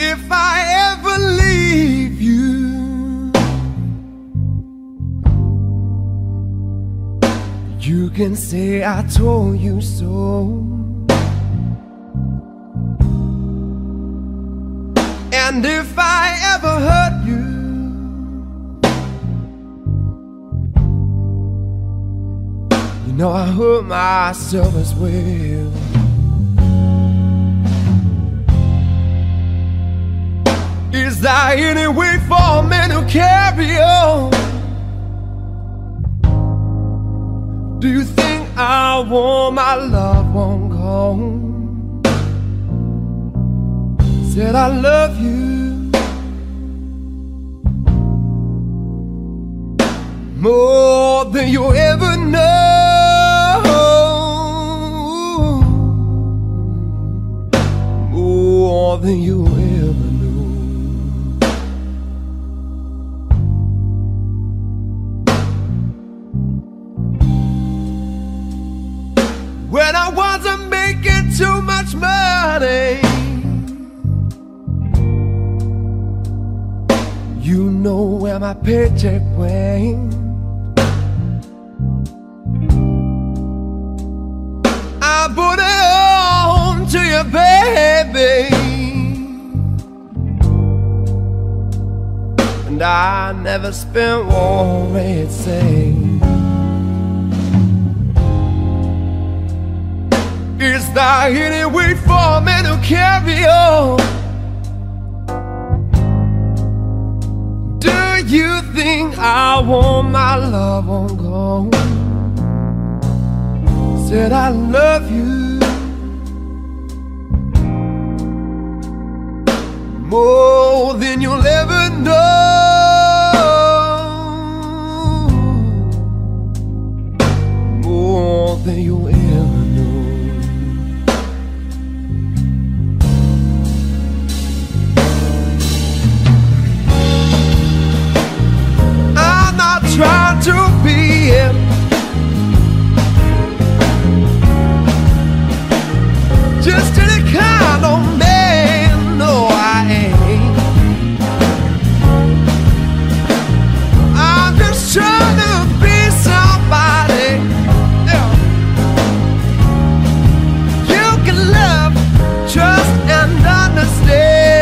If I ever leave you, you can say I told you so. And if I ever hurt you, you know I hurt myself as well. Is there any way for me to carry on? Do you think I want my love won't go? Said I love you more than you ever know, more than you ever. When I wasn't making too much money, you know where my paycheck went. I put it on to you, baby, and I never spent one red cent. Is there any way for me to carry on? Do you think I want my love on go? Said I love you more than you'll ever know, more than you'll ever know. Trying to be it, just any kind of man, no I ain't. I'm just trying to be somebody, yeah. You can love, trust and understand.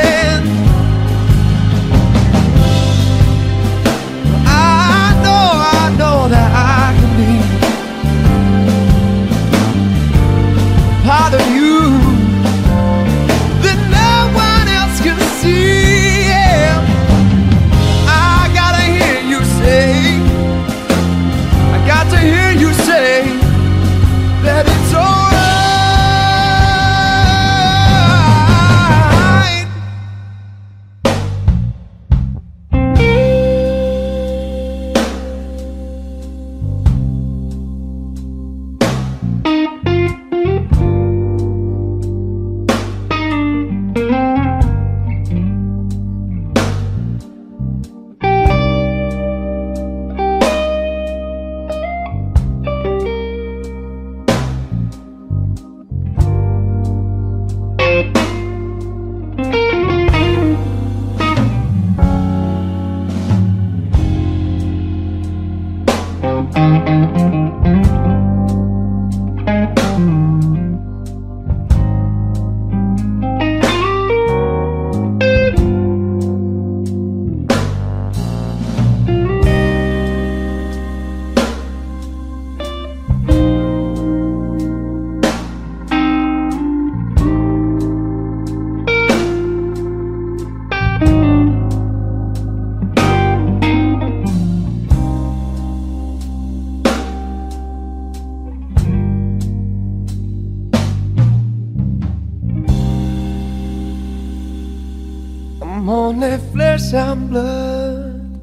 I'm only flesh and blood,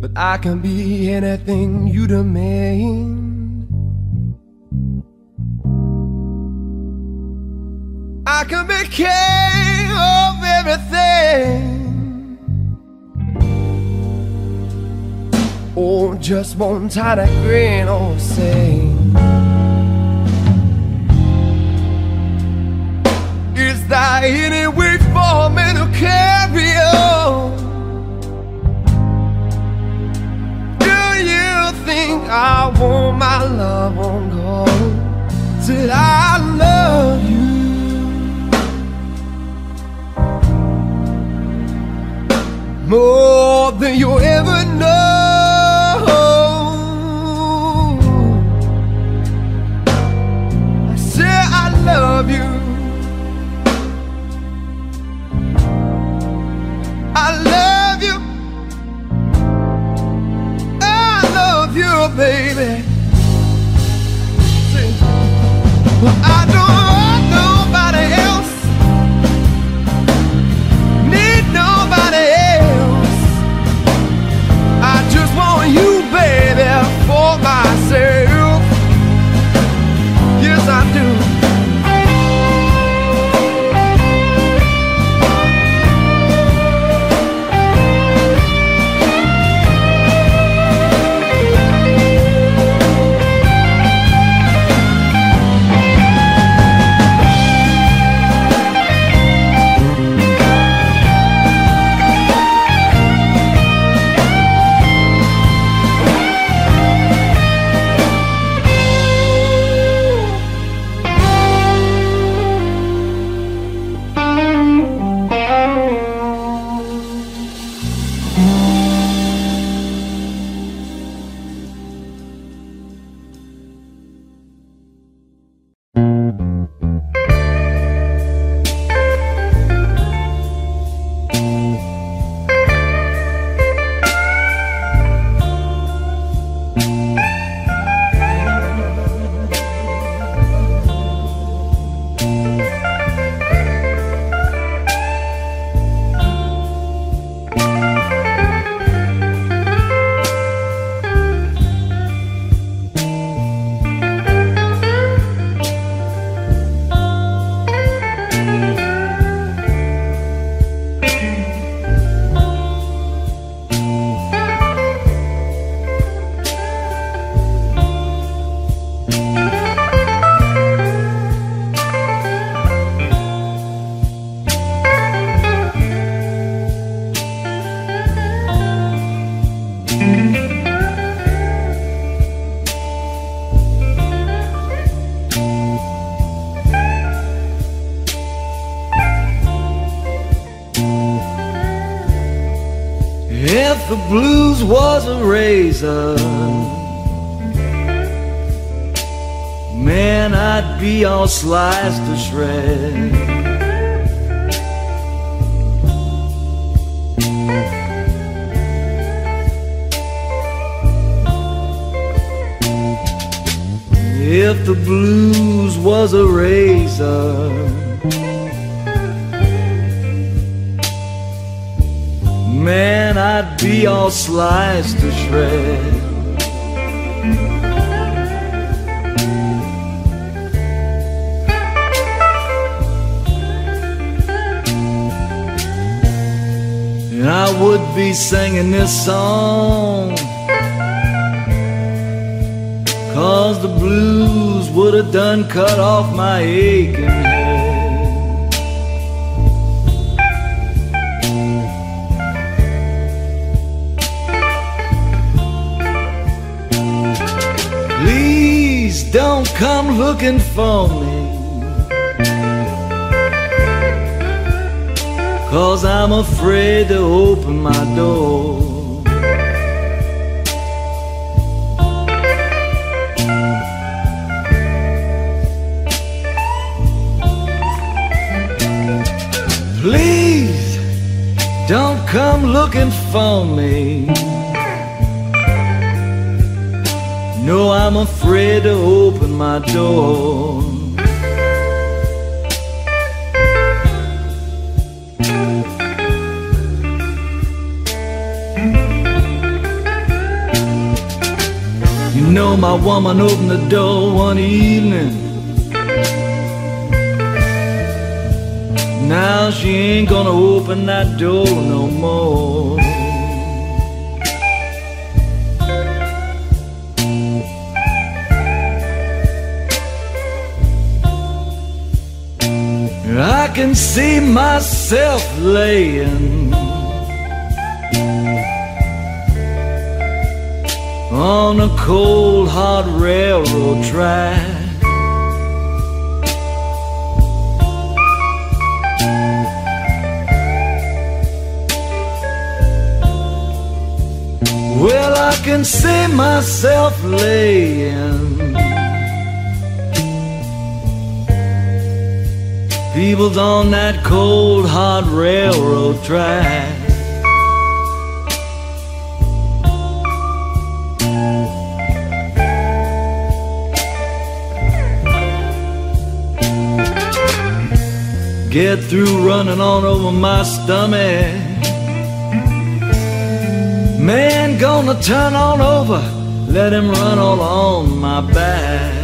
but I can be anything you demand. I can be king of everything. Oh, just one tiny green old thing. Is there any way for me to carry on? Do you think I want my love on gold? Till I love you. More than you'll ever know. I say I love you. I love you. I love you, baby. See, well, I don't. If the blues was a razor, man, I'd be all sliced to shreds. If the blues was a razor, man, I'd be all sliced to shreds. And I would be singing this song, 'cause the blues would have done cut off my aching head. Don't come looking for me, 'cause I'm afraid to open my door. Please don't come looking for me. No, I'm afraid to open my door. You know my woman opened the door one evening. Now she ain't gonna open that door no more. I can see myself laying on a cold, hot railroad track. Well, I can see myself laying. People's on that cold, hot railroad track. Get through running on over my stomach. Man, gonna turn on over, let him run all on my back.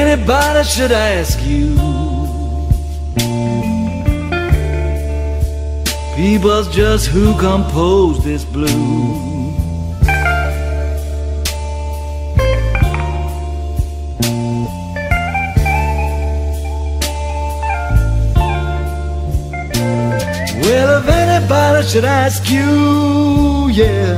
Anybody should ask you, people's just who composed this blue. Well, if anybody should ask you, yeah,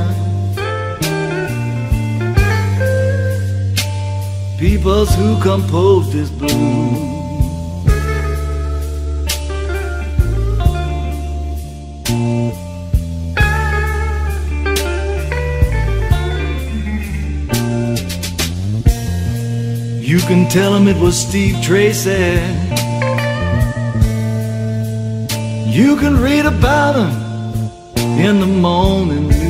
peoples who composed this blues. You can tell him it was Steve Tracy. You can read about him in the morning news.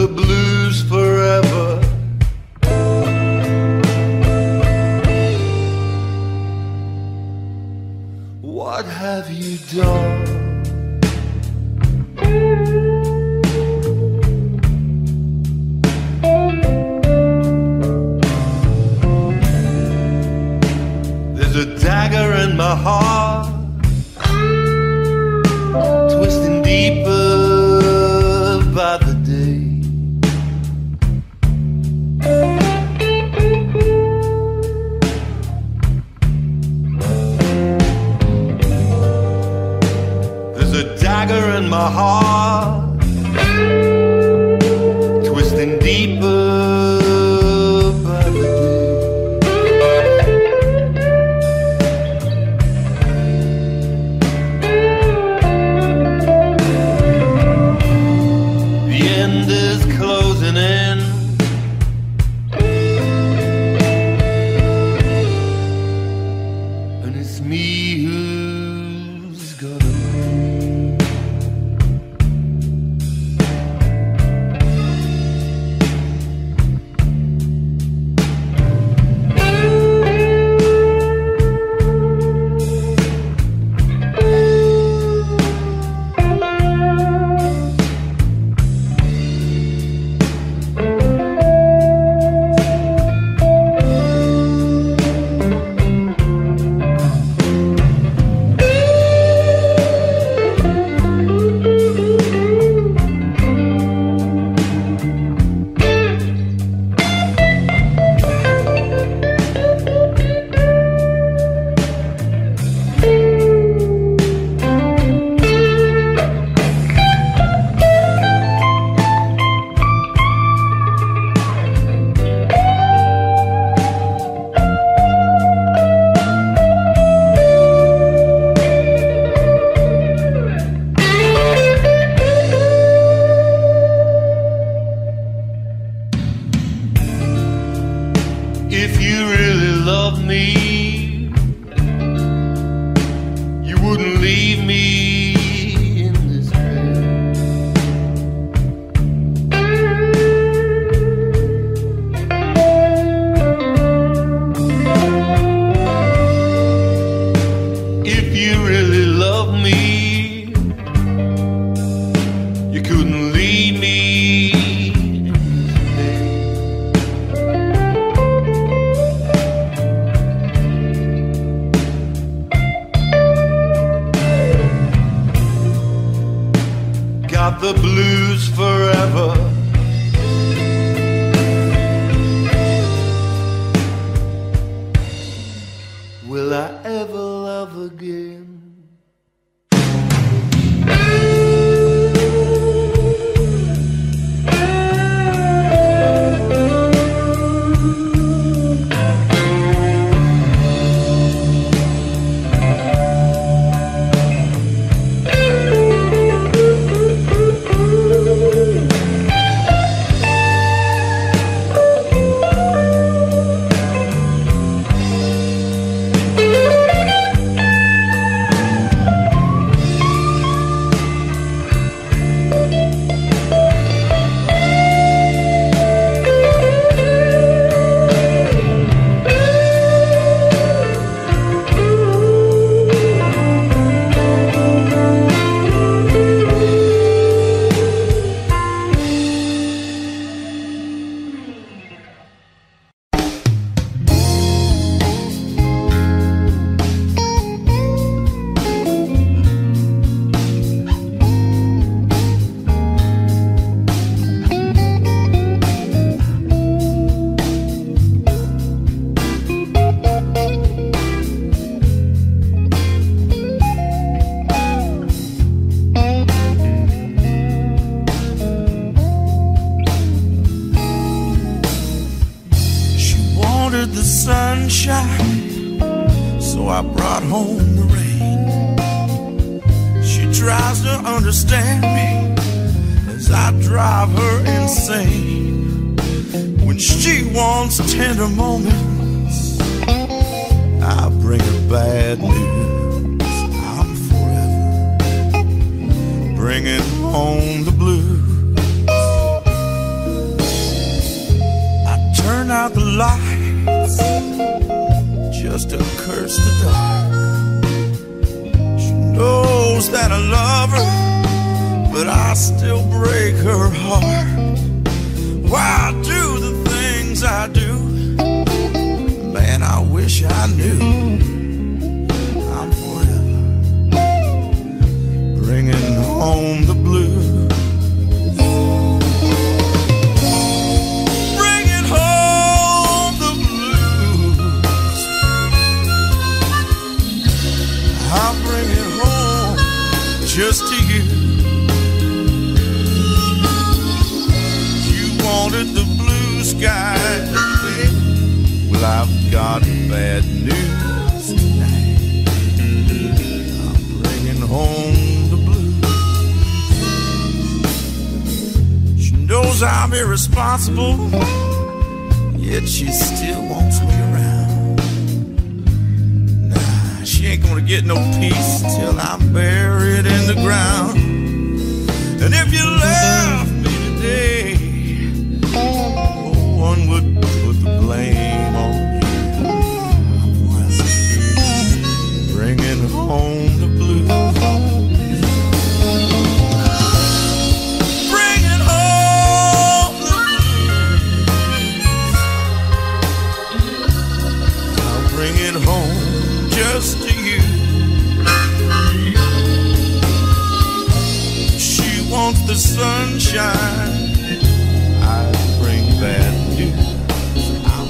the blues forever. What have you done? There's a dagger in my heart, twisting deeper by the day. There's a dagger in my heart, twisting deeper. If you really loved me, you wouldn't leave me in this pain. If you really loved me, you couldn't leave me. Got the blues forever. Will I ever love again? The sunshine, so I brought home the rain. She tries to understand me as I drive her insane. When she wants tender moments, I bring her bad news. I'm forever bringing home the blues. out the lights just to curse the dark. She knows that I love her, but I still break her heart. Why I do the things I do, man, I wish I knew. I'm forever bringing home the blues. Just to you. You wanted the blue sky, baby. Well, I've got bad news tonight. I'm bringing home the blues. She knows I'm irresponsible, yet she still wants me around. Nah, she ain't gonna get no peace till I'm buried in the ground. And if you left me today, no one would put the blame on you. Bringing home the blues. Bringing home the blues. I'll bring it home just to you. The sunshine, I bring bad news. I'm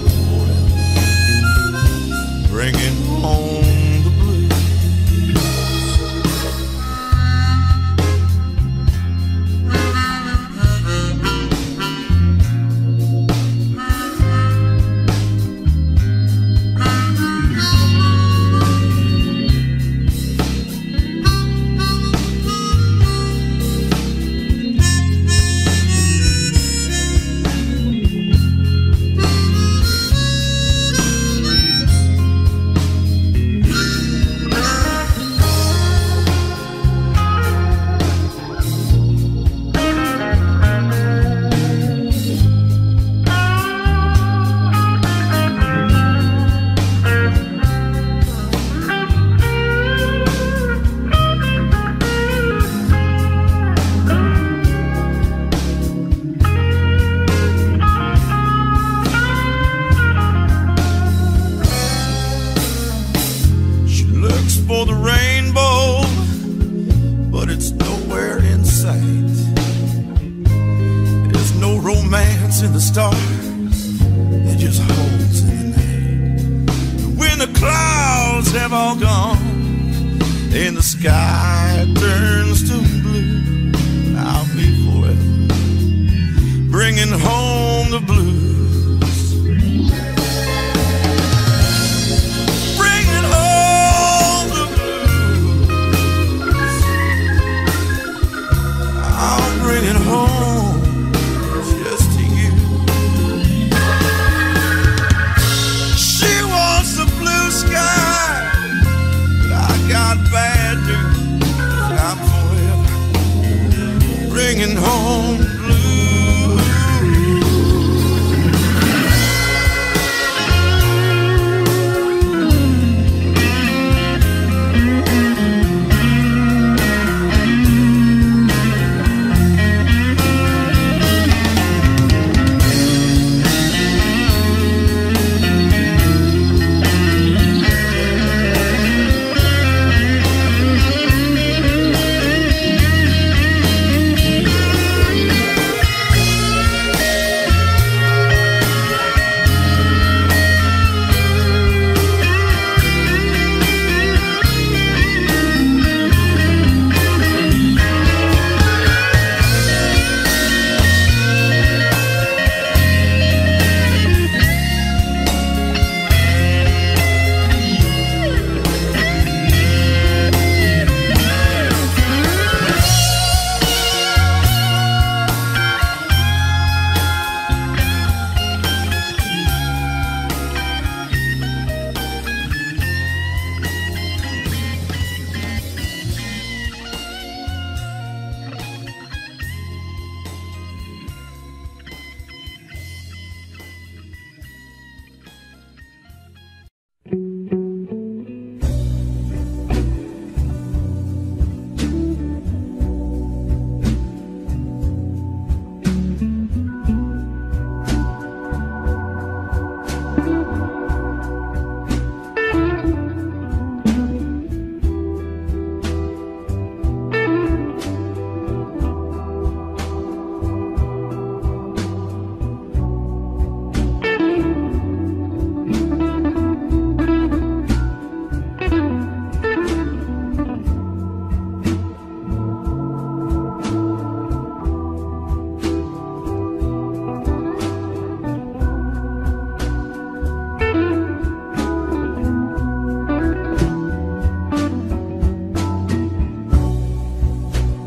forever bringing home the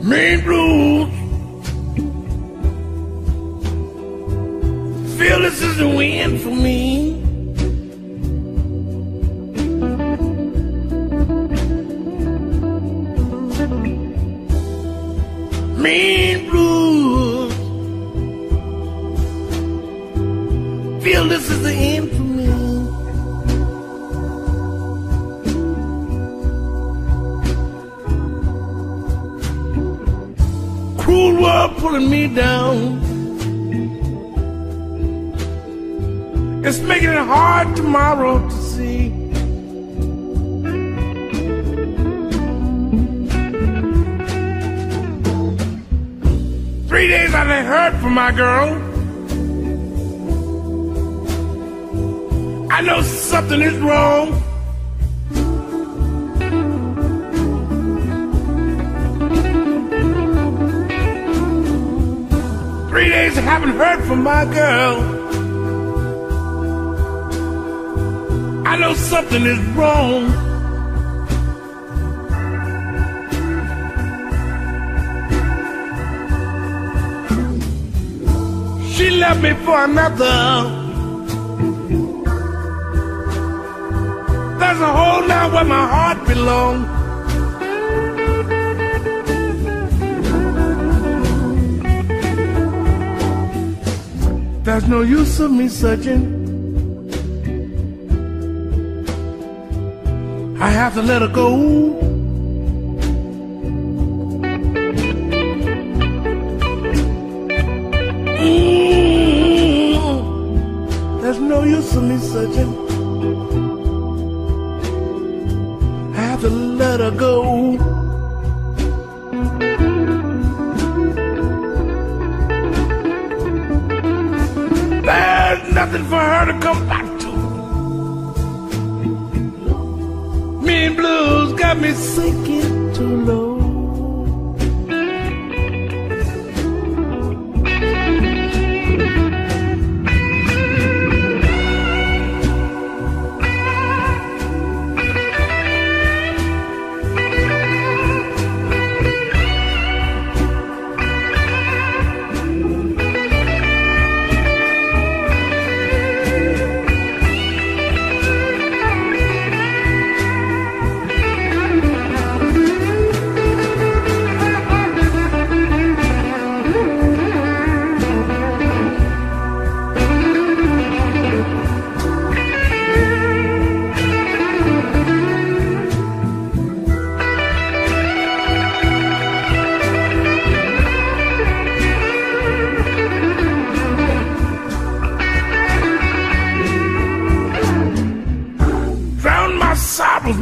mean blues. Feel this is the win for me. Mean blues. Feel this is the end for me. Cruel world pulling me down. It's making it hard tomorrow to see. I done heard from my girl. I know something is wrong. Three days I haven't heard from my girl. I know something is wrong. She left me for another. There's a hole now where my heart belongs. There's no use of me searching. I have to let her go. Ooh. No use of me searching. I have to let her go. There's nothing for her to come back to. Mean blues got me sinking too low.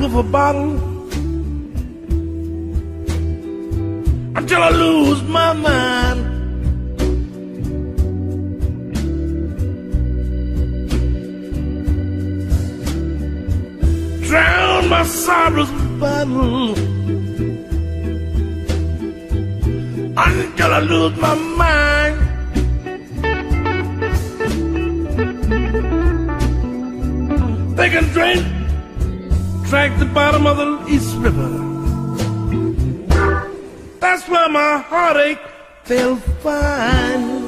With a bottle until I lose my mind. Drown my sorrows with a bottle until I lose my mind. They can drink. Drag the bottom of the East River. That's where my heartache they'll find.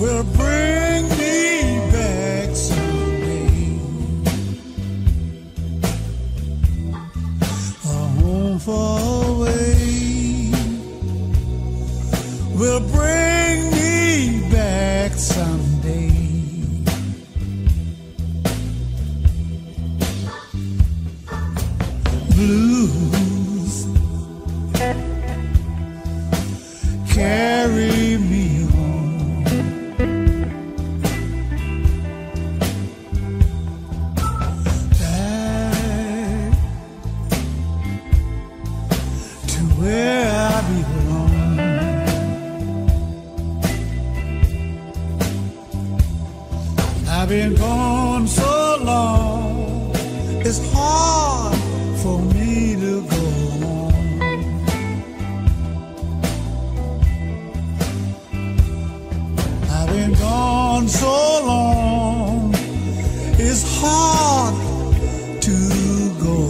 will bring me back someday. A home far away will bring me back someday. Blues carry me home. Back to where I belong. I've been gone so long, it's hard for me to go on. I've been gone so long, it's hard to go on.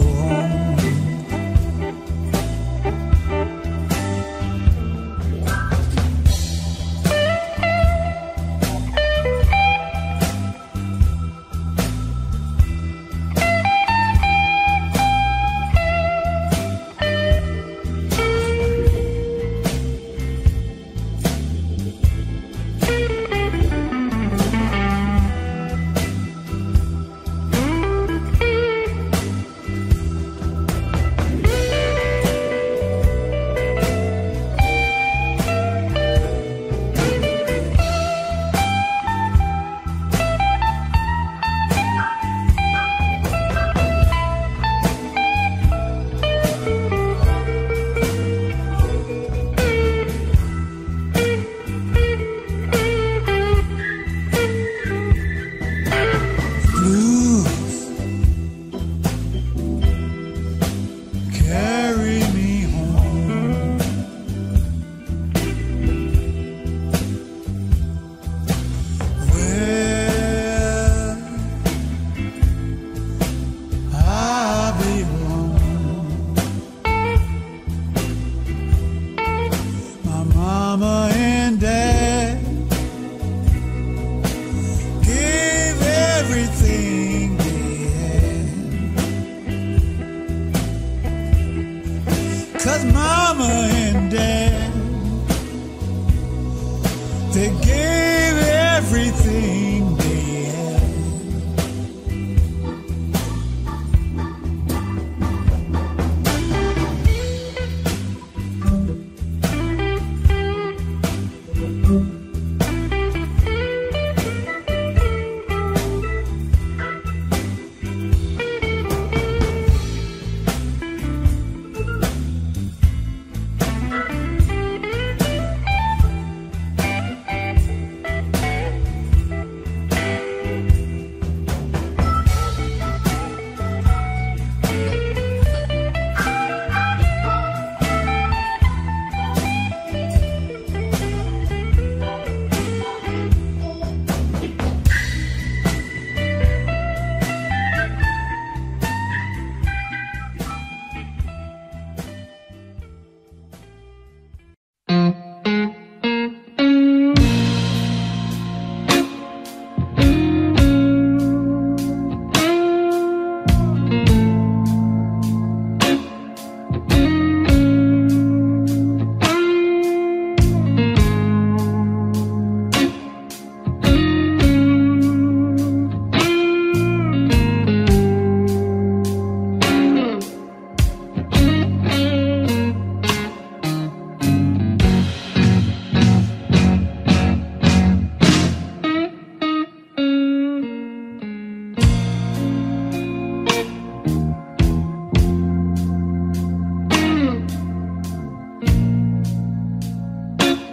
Mama and Dad gave everything they had. 'Cause Mama and Dad, they gave everything they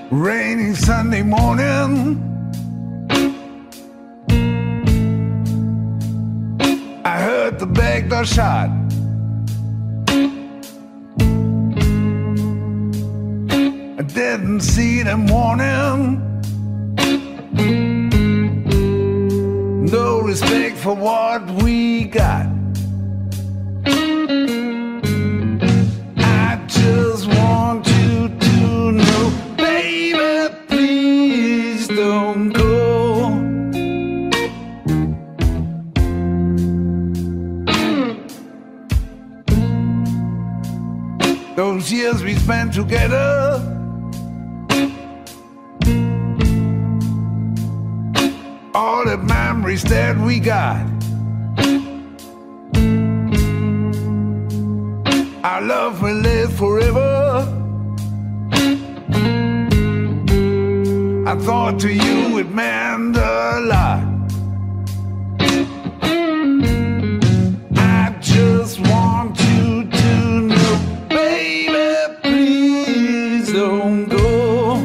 Rainy Sunday morning, I heard the back door shot. I didn't see them warning. No respect for what we got. I just want you to know, baby, please don't go. Those years we spent together, all the memories that we got, our love will live forever. I thought to you it meant a lot. I just want you to know, baby, please don't go.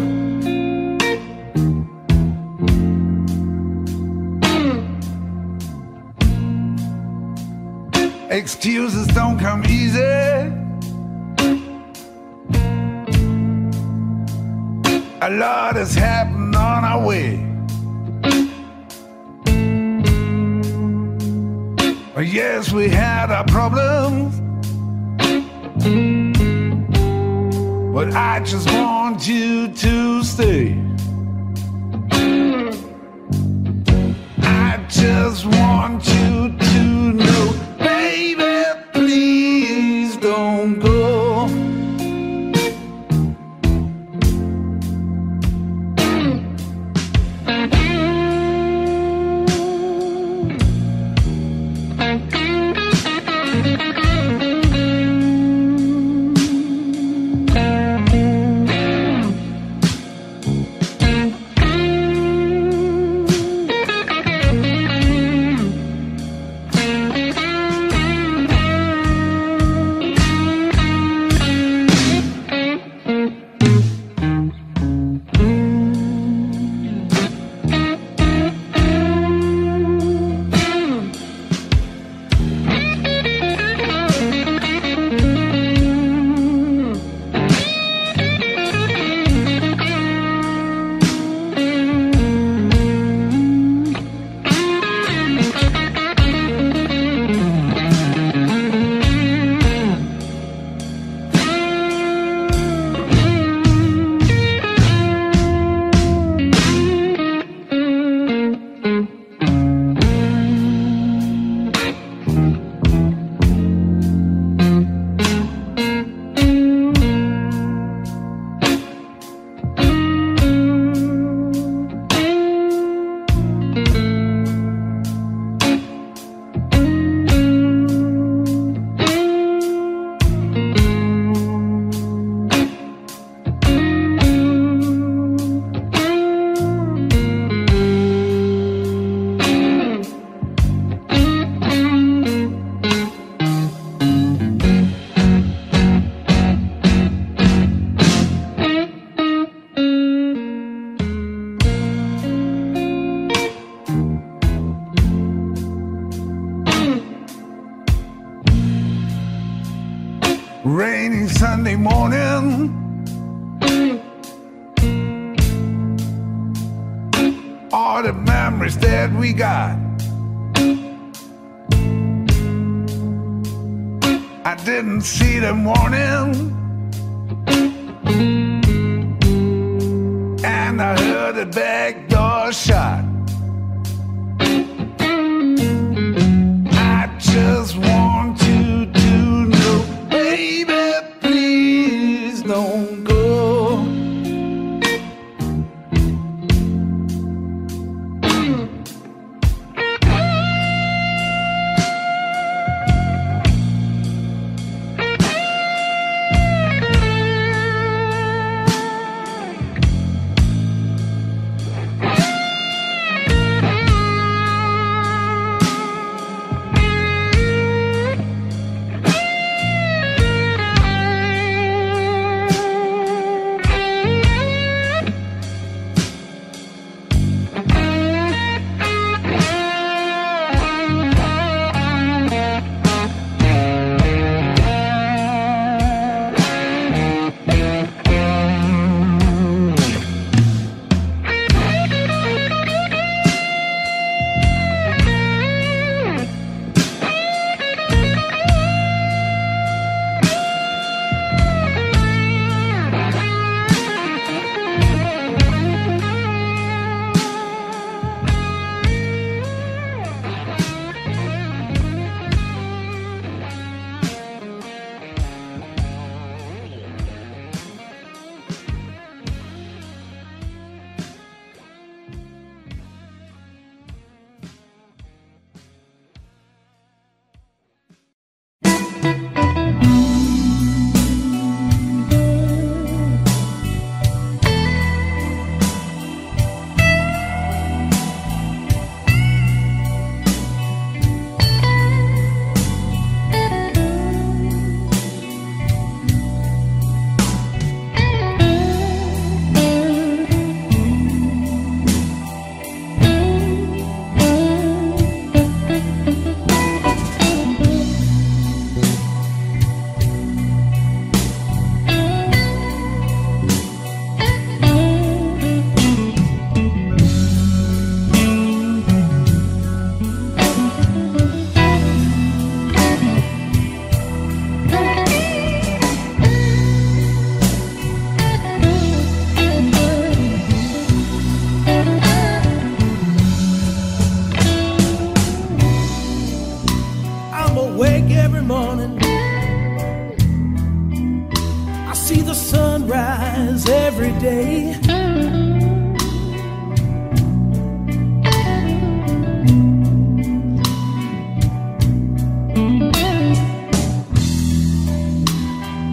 Excuses don't come easy. A lot has happened on our way, but yes, we had our problems. But I just want you to stay. I just want you to know, baby, please don't go. Rainy Sunday morning, all the memories that we got, I didn't see them warning, and I heard a back door shot. I just want you to know, baby, please don't go. happens every day.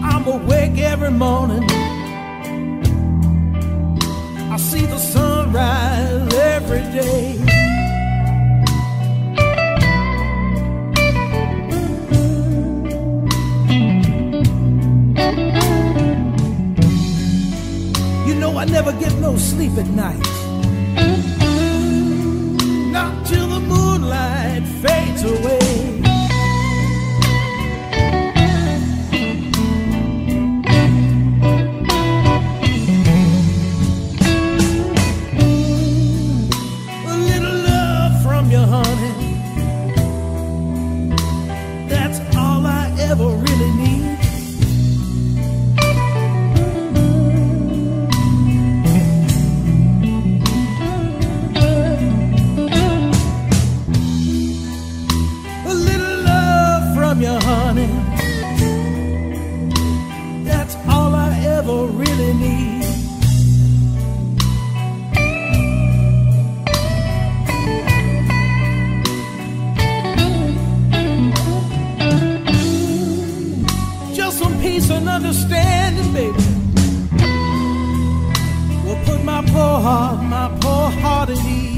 I'm awake every morning, I see the sunrise every day. I never get no sleep at night, not till the moonlight fades away. A little love from you, honey, that's all I ever really need. Really need. Just some peace and understanding, baby, will put my poor heart at ease.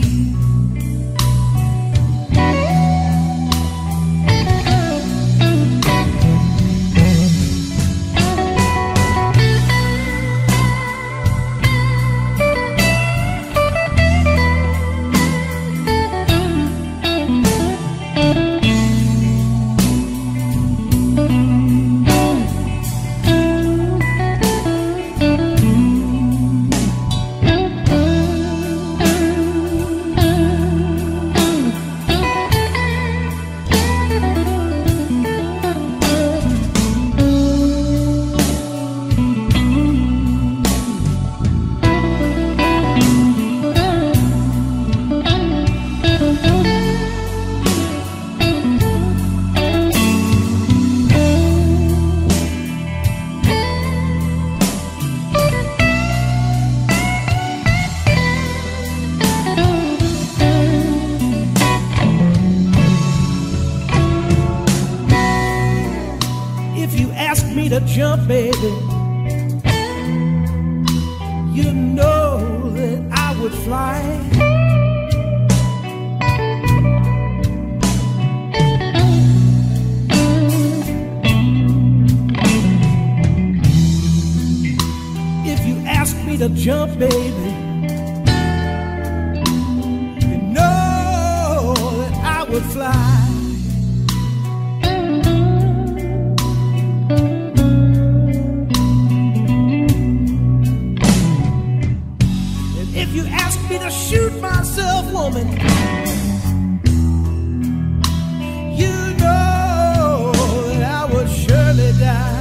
To jump, baby, you know that I would fly. If you ask me to jump, baby, you know that I would fly. If you ask me to shoot myself, woman, you know that I would surely die.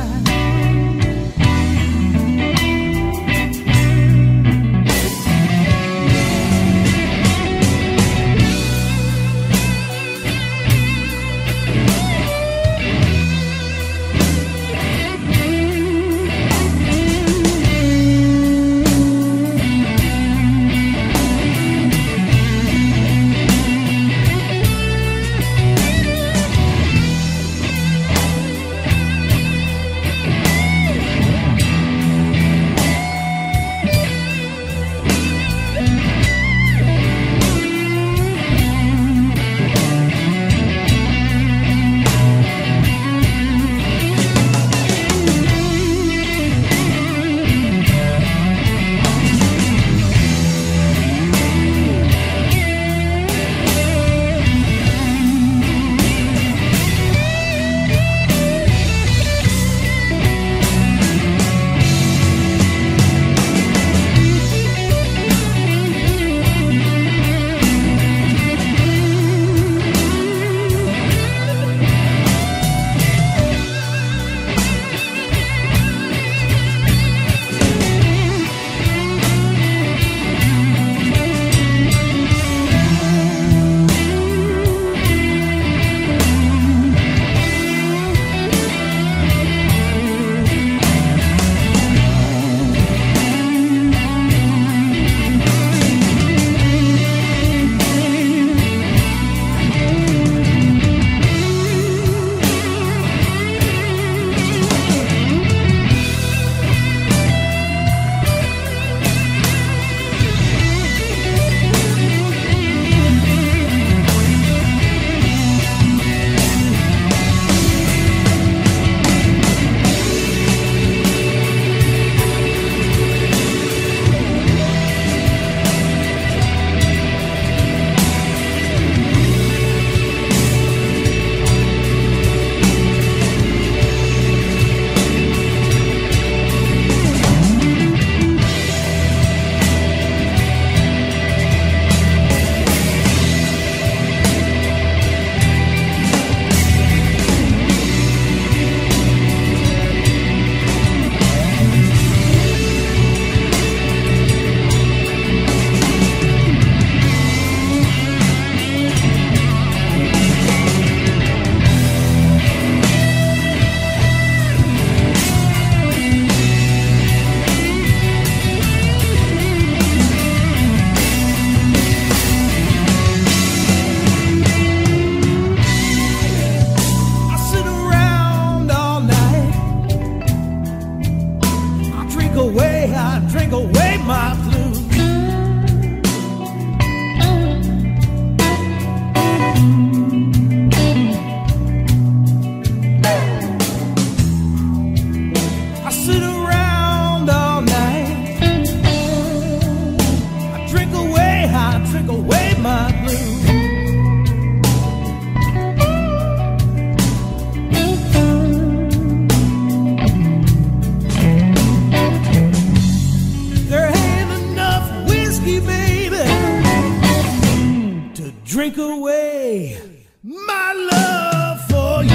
drink away my love for you.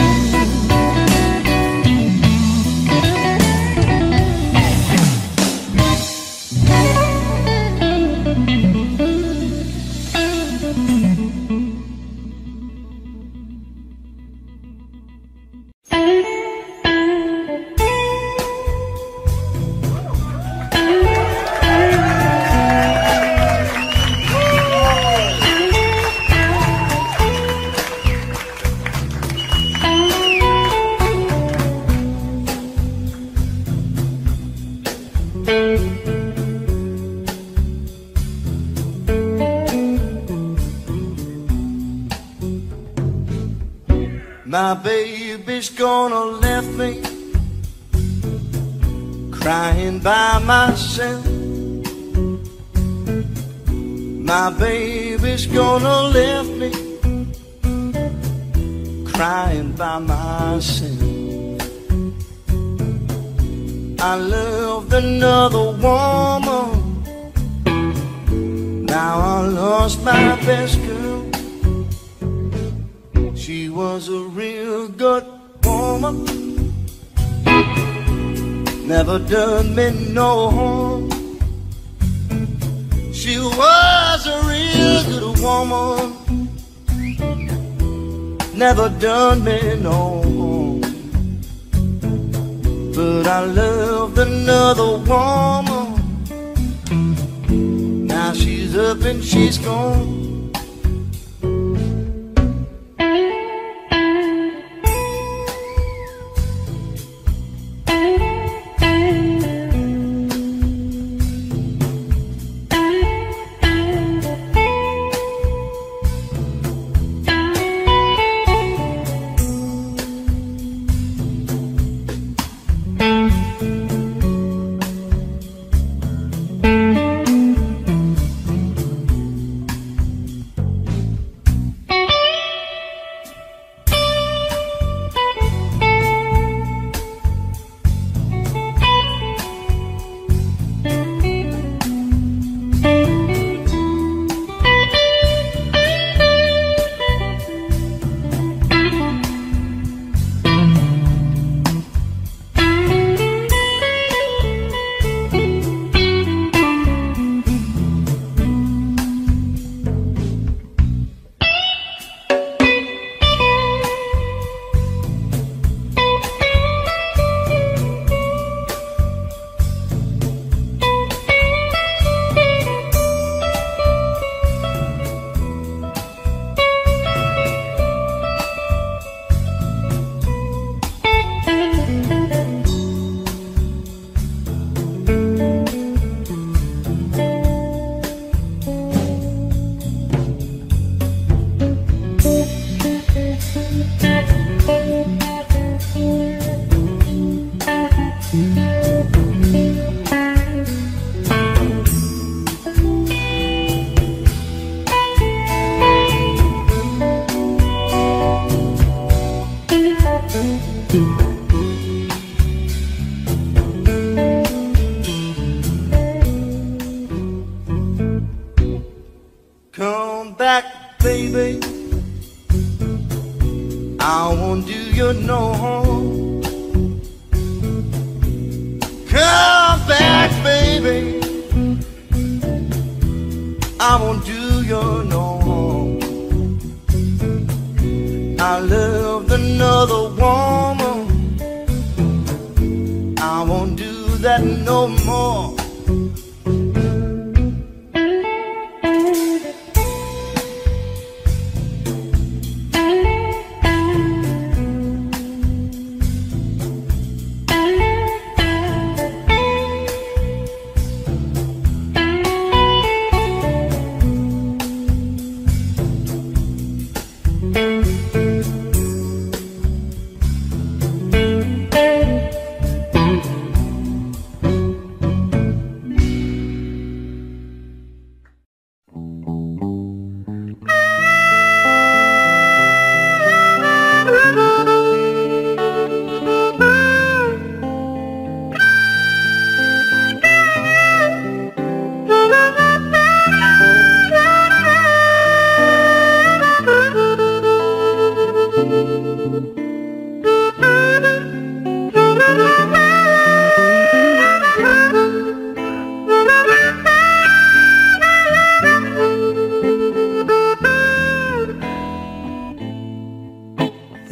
My baby's gonna left me crying by myself. My baby's gonna left me crying by myself. I loved another woman, now I lost my best girl. She was a real good woman, never done me no harm. She was a real good woman, never done me no harm. But I loved another woman, now she's up and she's gone.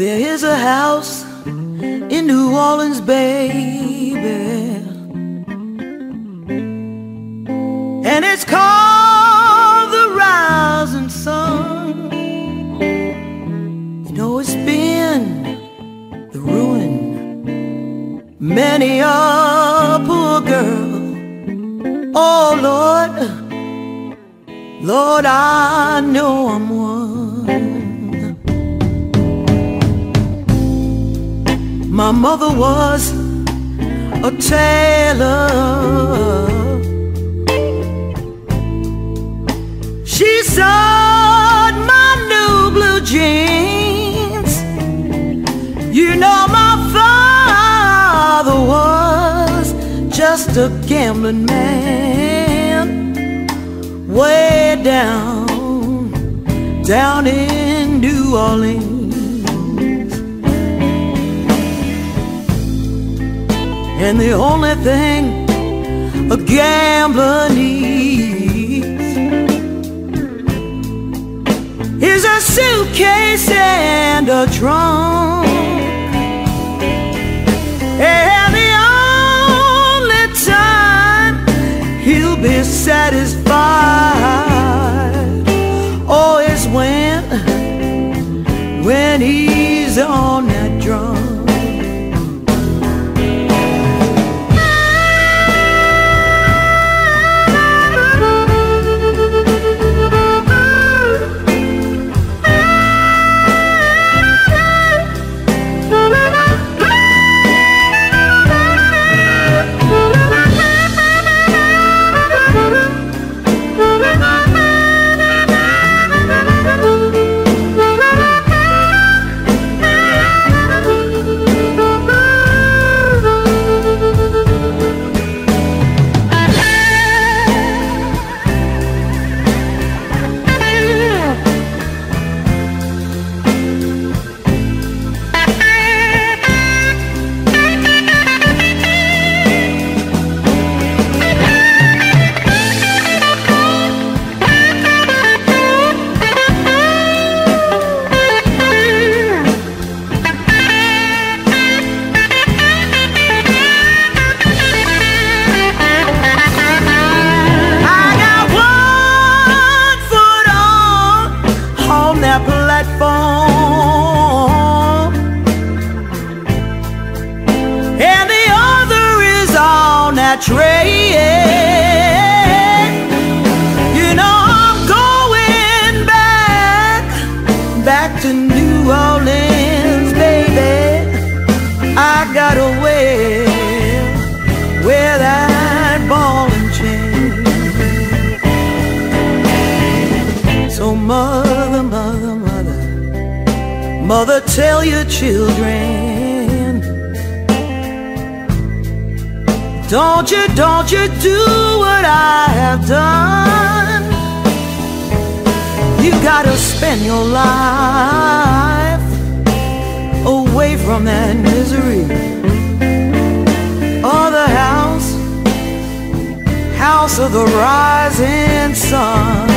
There is a house in New Orleans, baby, and it's called the Rising Sun. You know, it's been the ruin many a poor girl. Oh Lord, Lord, I know I'm one. My mother was a tailor. She sewed my new blue jeans. You know, my father was just a gambling man, way down, down in New Orleans. And the only thing a gambler needs is a suitcase and a drum. And the only time he'll be satisfied, oh, is when he's on that drum. And the other is on that train. You know, I'm going back to New Orleans, baby. I got away with that ball and chain. So mother, tell your children, don't you do what I have done. You gotta spend your life away from that misery. Oh, the house of the rising sun.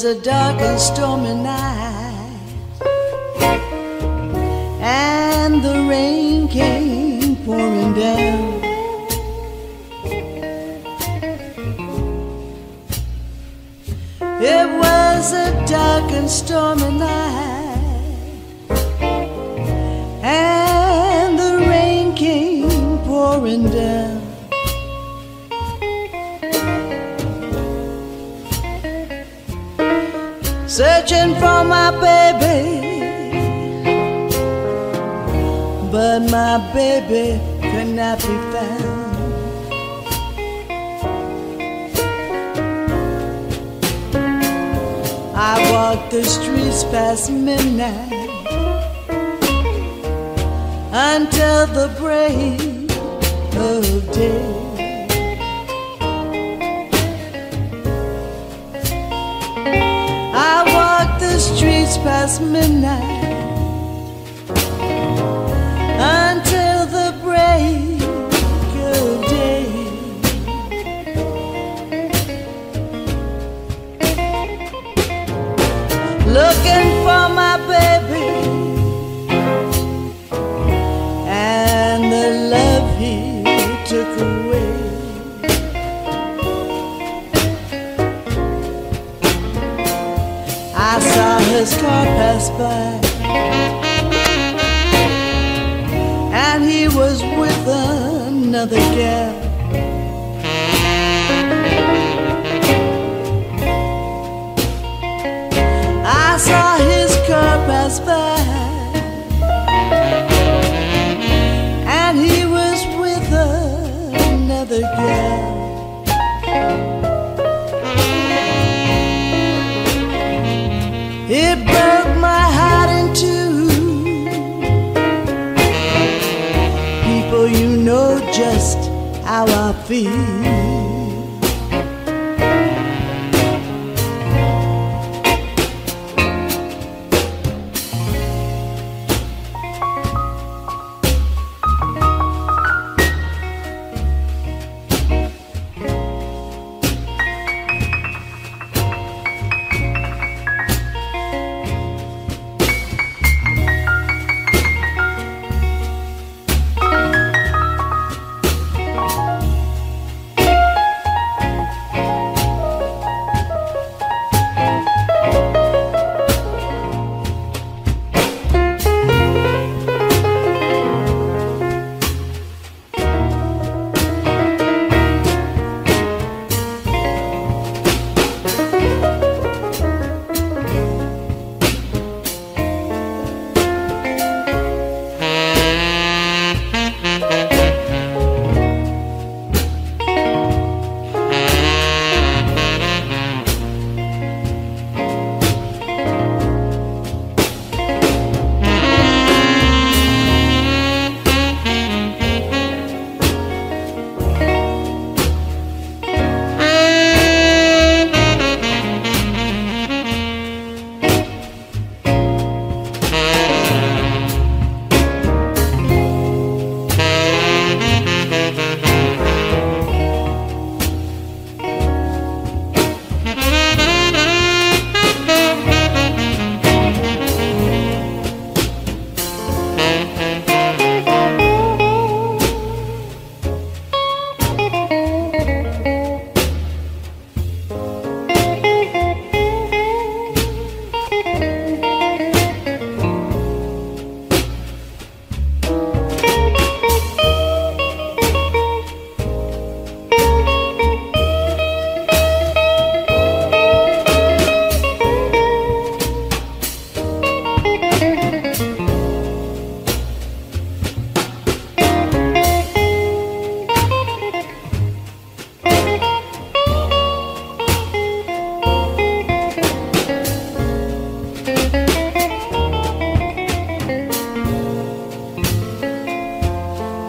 was a dark and stormy night, and the rain came pouring down. It was a dark and stormy night, and the rain came pouring down. Searching for my baby, but my baby could not be found. I walked the streets past midnight until the break of day. Streets past midnight until the break of day. Looking for my baby and the love he took away. I saw his car pass by, and he was with another gal. I saw his car pass by, and he was with another gal. It broke my heart in two. People, you know just how I feel.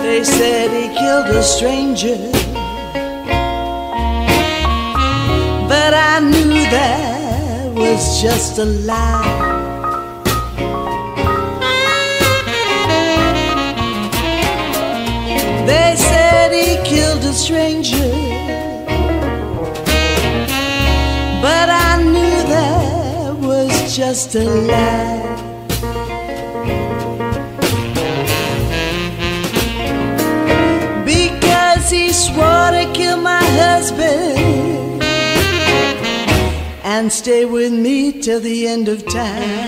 They said he killed a stranger, but I knew that was just a lie. They said he killed a stranger, but I knew that just a lie. Because he swore to kill my husband and stay with me till the end of time.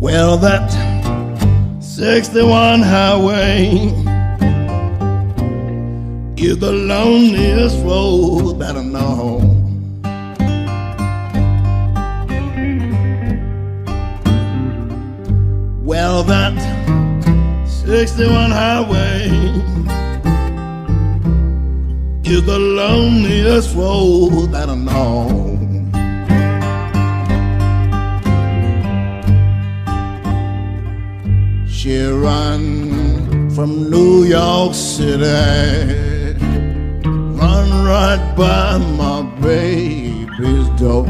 Well, that 61 highway is the loneliest road that I know. Well, that 61 highway is the loneliest road that I know. She run from New York City, run right by my baby's door.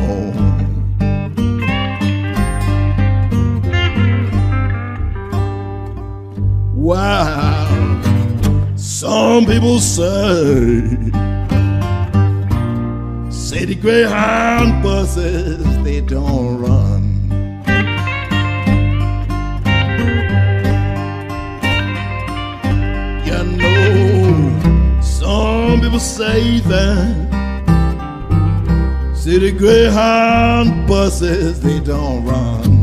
Wow, some people say the Greyhound buses, they don't run. Some people say that city Greyhound buses, they don't run.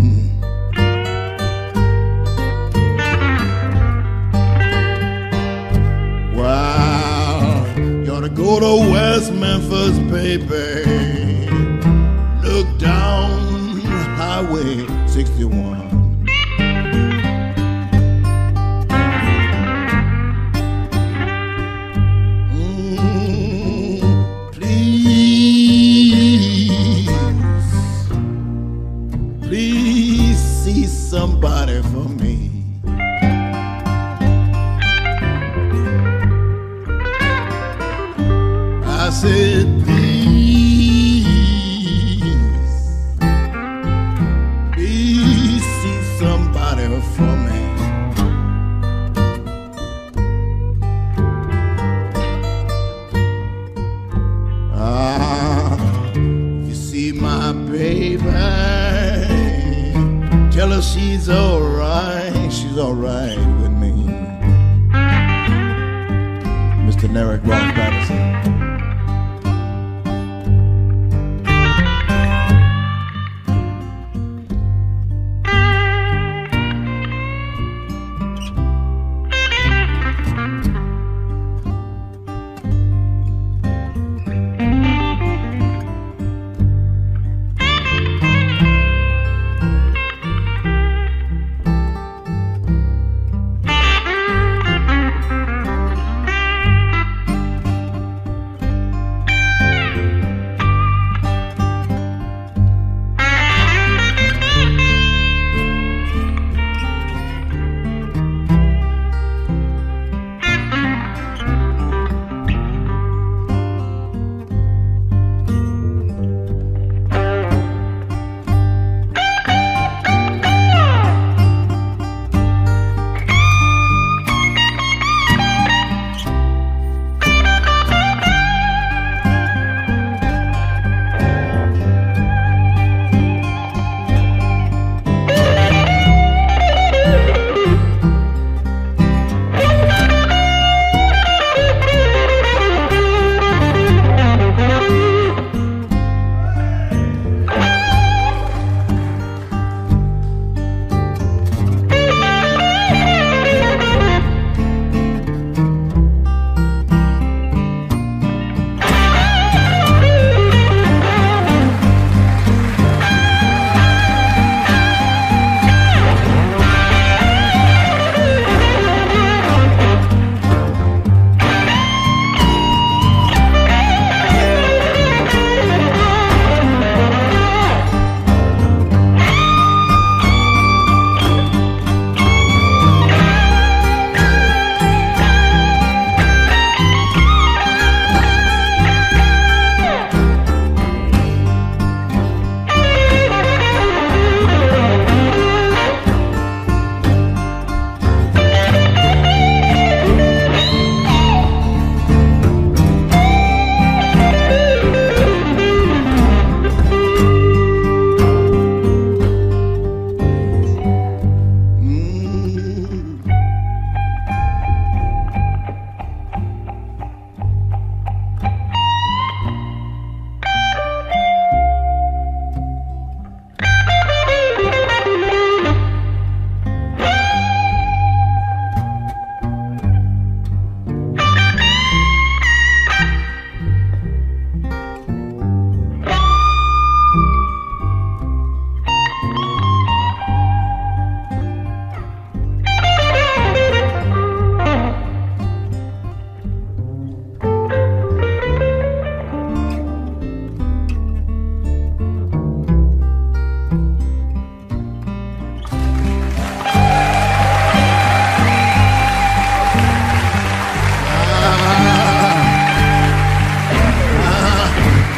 Wow, you ought to go to West Memphis, baby. Look down Highway 61. Somebody for me. I said, please see somebody for me. Ah, you see my baby, tell her she's alright with me. Mr. Narek Ross Patterson.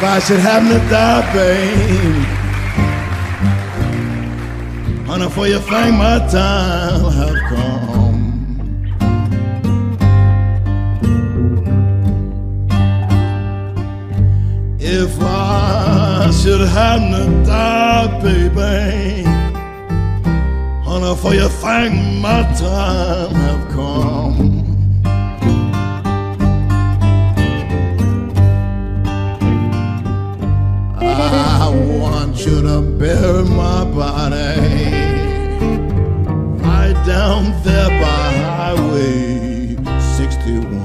I should happen to die, babe, honey, for you think my time have come. If I should happen to die, baby, honey, for you think my time have come. Should have buried my body right down there by Highway 61.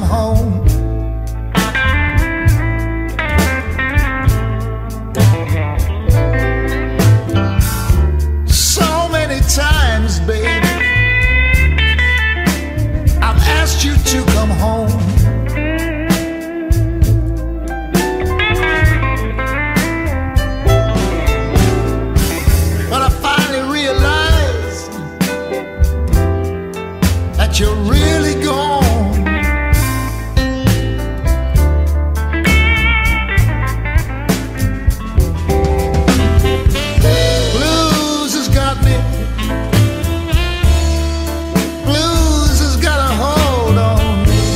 Home. you're really gone. Blues has got me. Blues has got a hold on me.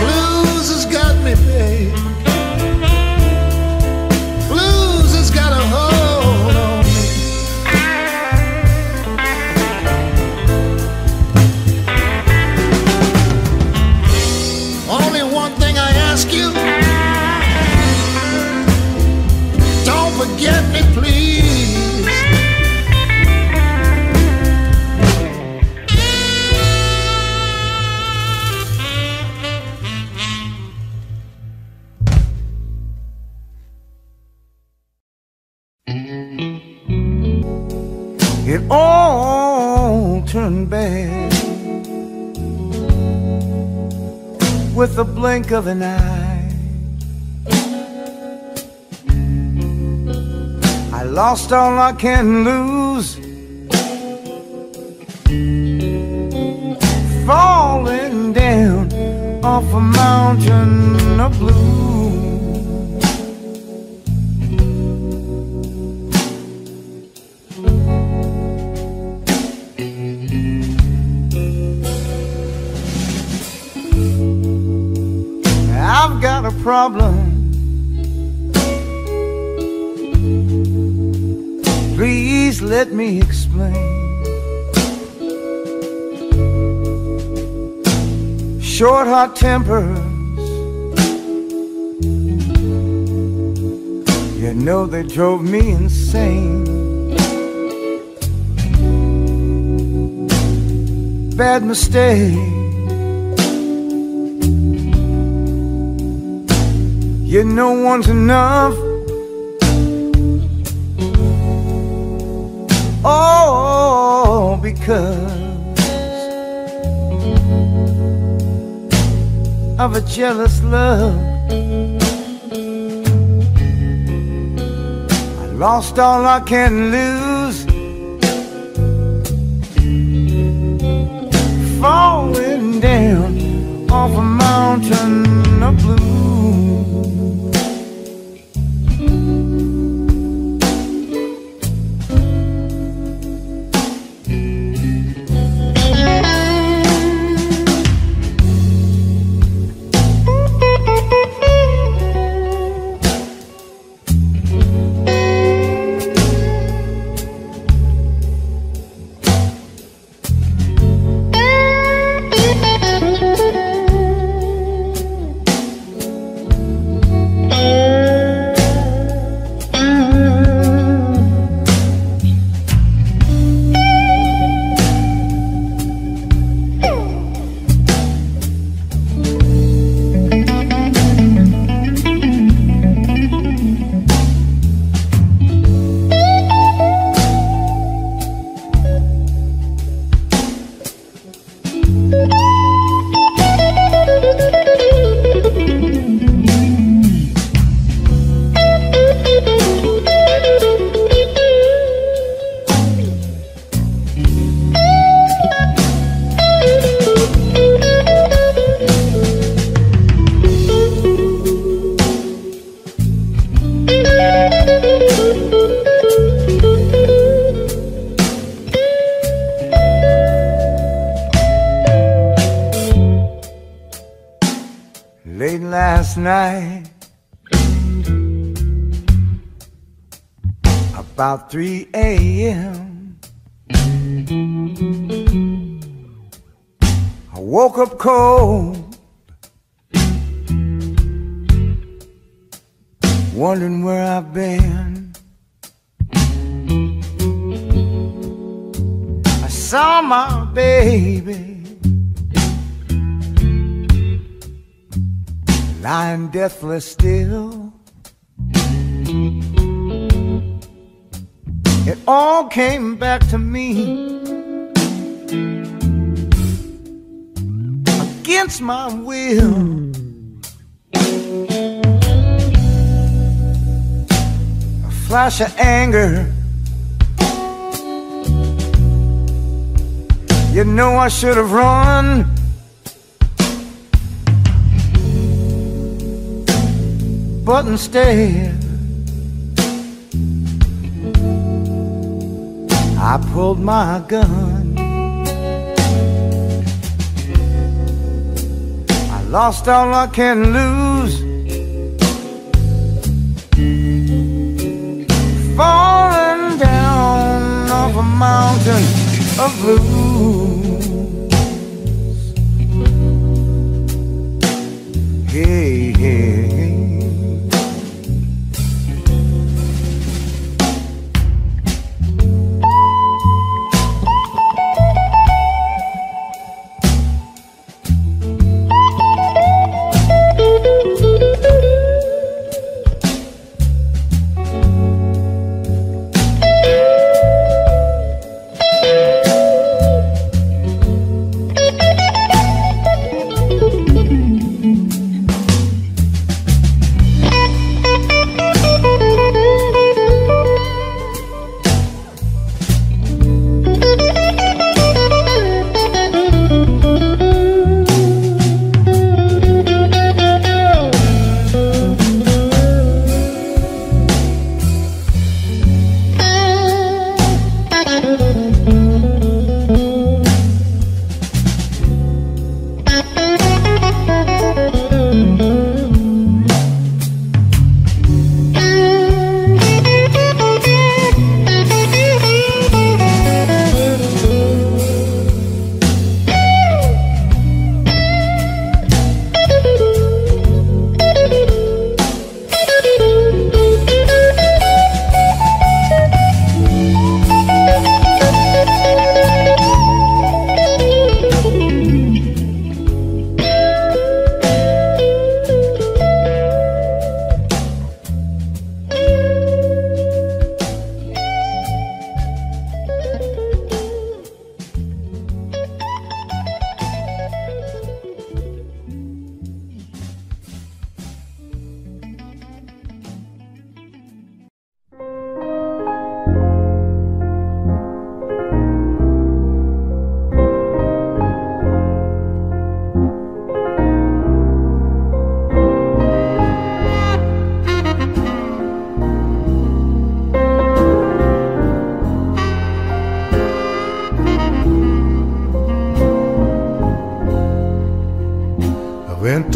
Blues has got me, babe. Forget me, please. It all turned bad with the blink of an eye. I lost all I can lose, falling down off a mountain of blue. I've got a problem. Please let me explain. Short hot tempers, you know they drove me insane. Bad mistake, you know one's enough. Oh, because of a jealous love, I lost all I can lose, falling down off a mountain of blue. Late last night, about 3 AM, I woke up cold, wondering where I've been. I saw my baby lying deathly still. It all came back to me against my will. A flash of anger. You know I should have run. But instead I pulled my gun. I lost all I can lose falling down off a mountain of blues. Hey, hey, hey.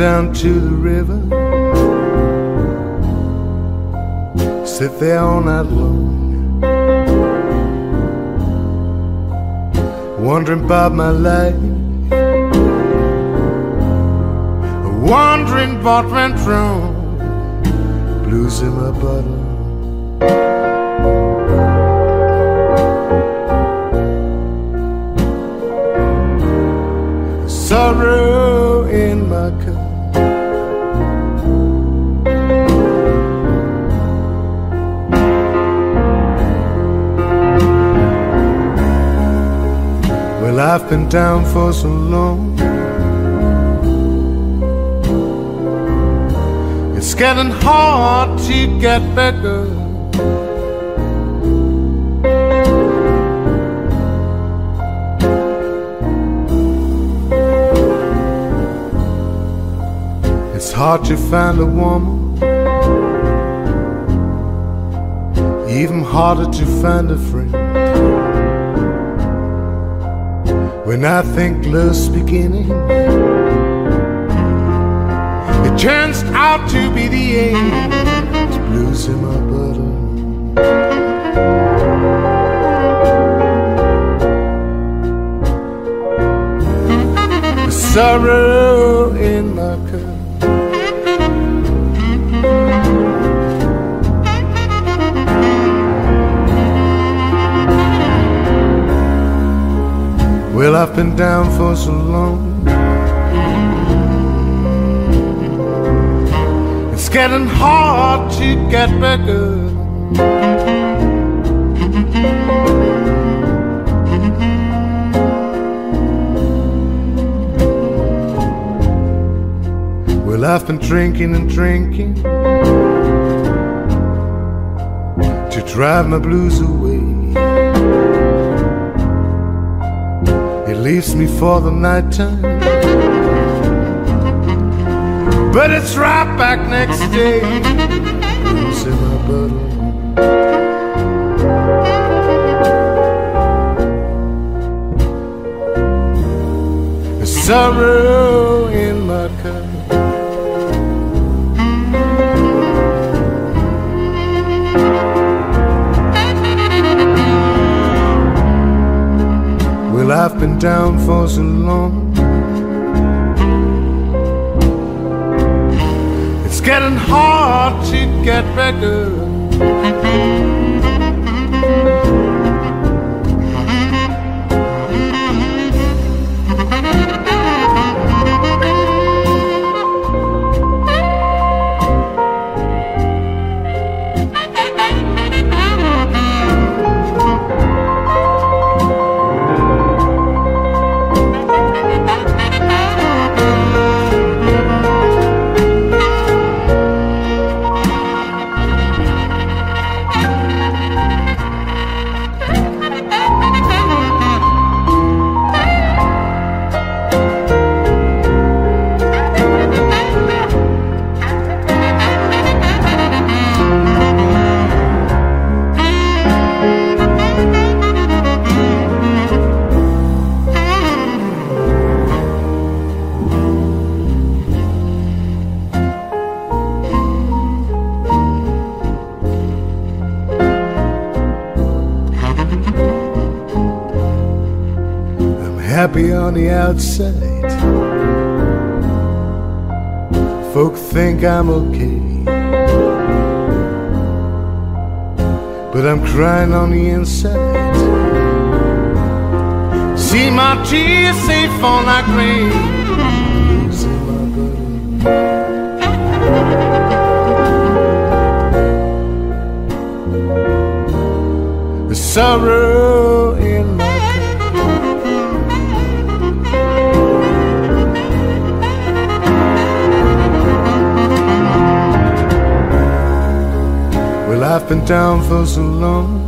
Down to the river, sit there all night long, wondering about my life, wondering what went wrong. Blues in my bottle, sorrow in my cup. I've been down for so long, it's getting hard to get better. It's hard to find a woman, even harder to find a friend. When I think love's beginning, it turns out to be the end. It's blues in my bottle. The sorrow in my cup. Well, I've been down for so long, it's getting hard to get better. Well, I've been drinking and drinking to drive my blues away. It leaves me for the nighttime, but it's right back next day. It's in my bottle. Sorrow in my cup, well, I've been down for so long. It's getting hard to get better. Happy on the outside, folk think I'm okay, but I'm crying on the inside. See my tears, they fall like rain. See my body, the sorrow in my I've been down for so long.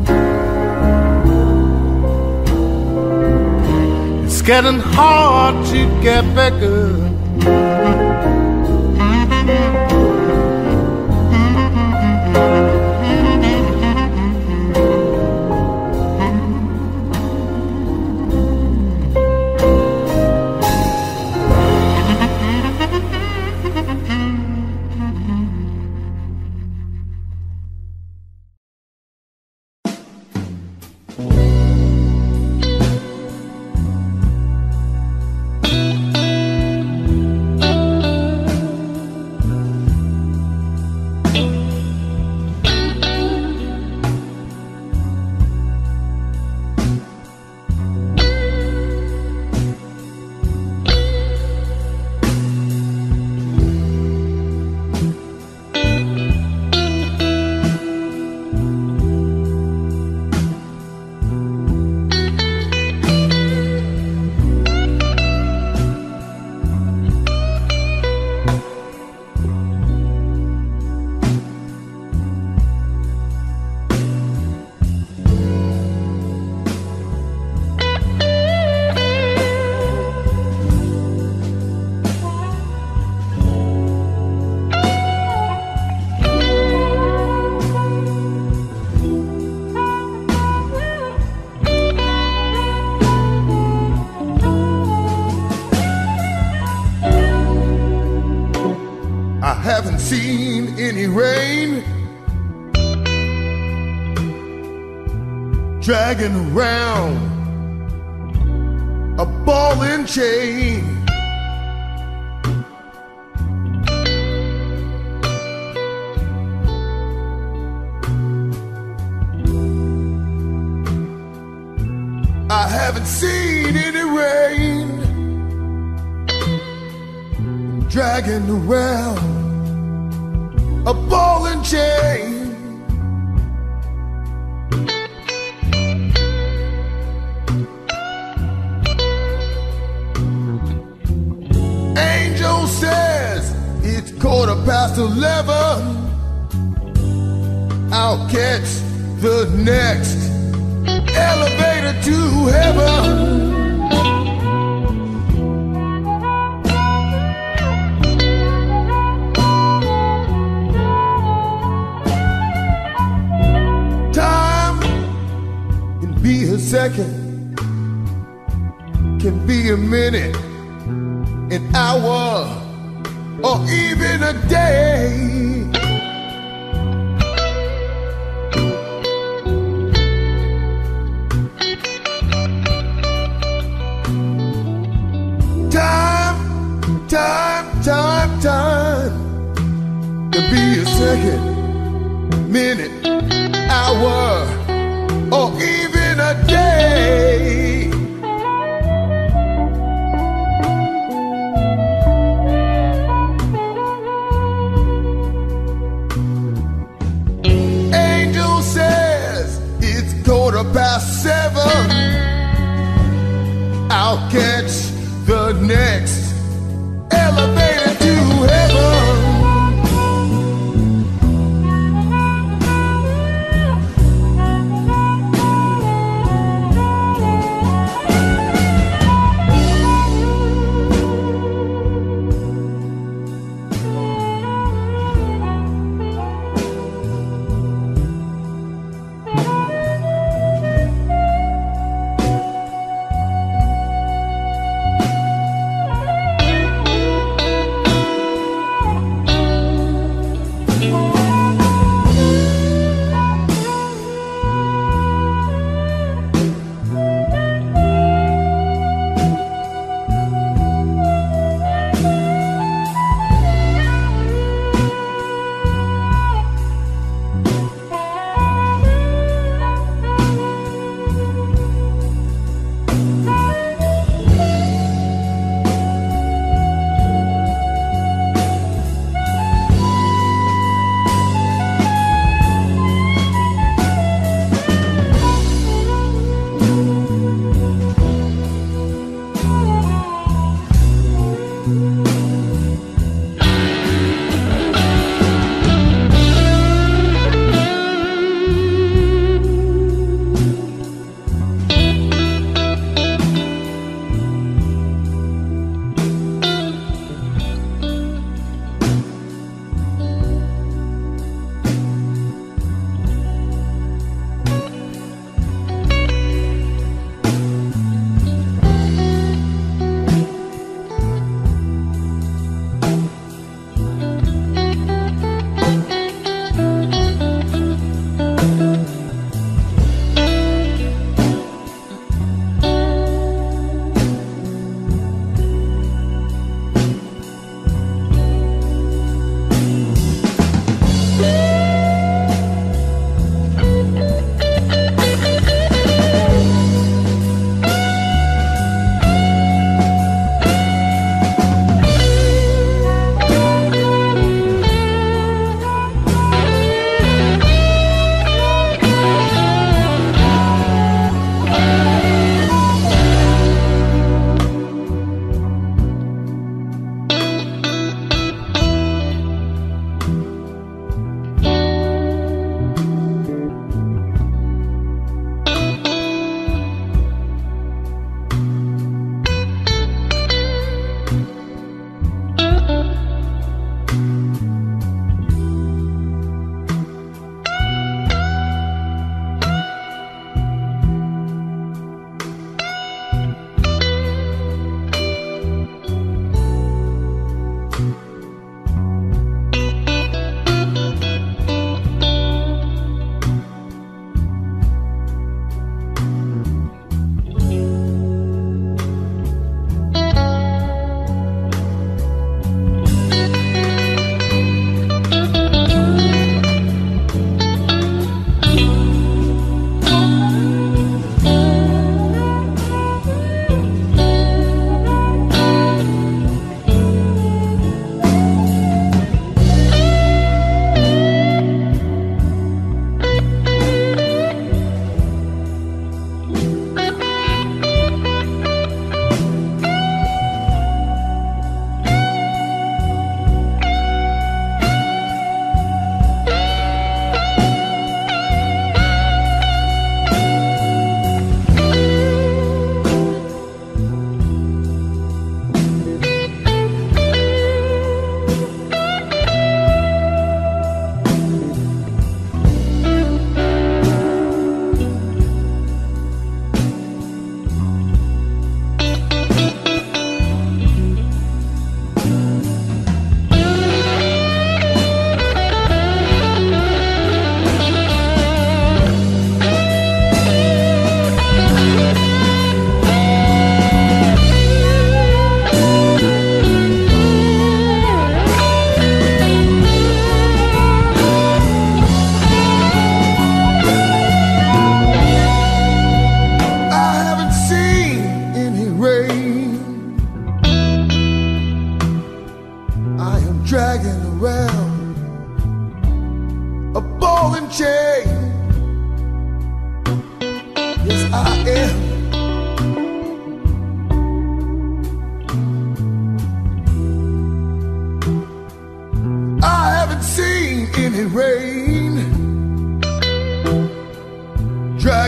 It's getting hard to get better. Seen any rain dragging around a ball and chain. I haven't seen any rain dragging around a ball and chain. Angel says it's 11:15. I'll catch the the next elevator to heaven. Time can be a second, can be a minute, an hour, or even a day. Time to be a second, minute, hour, or even a day. Angel says it's 7:15. I'll catch the next elevator to heaven.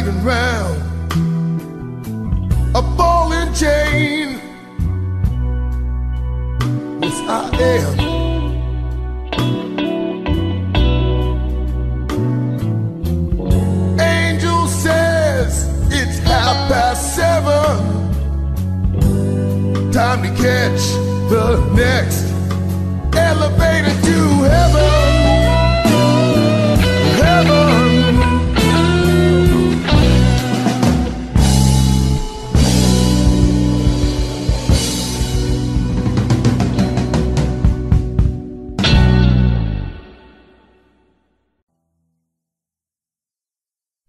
dragging round a ball and chain. Yes, I am. Angel says it's 7:30. Time to catch the next elevator to heaven. Heaven.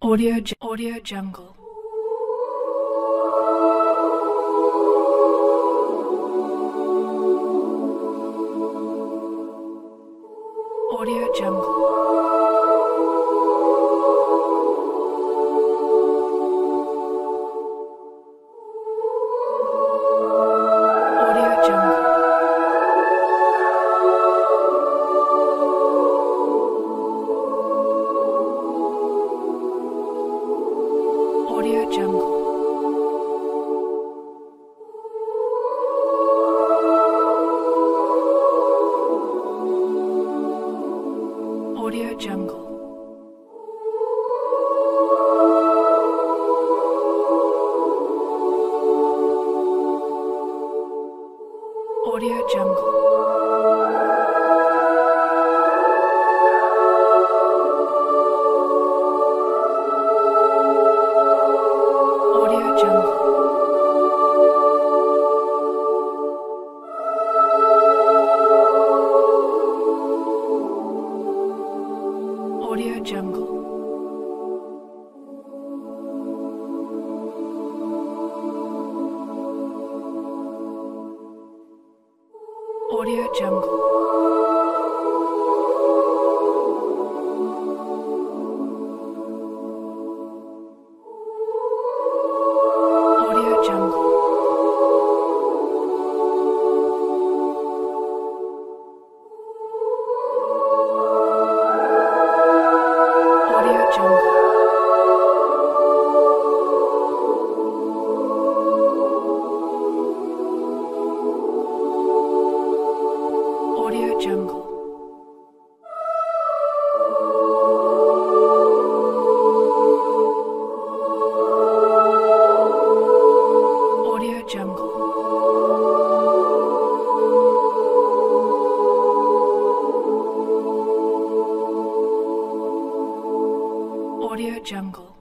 Audio Jungle. Audio Jungle. Audio Jungle.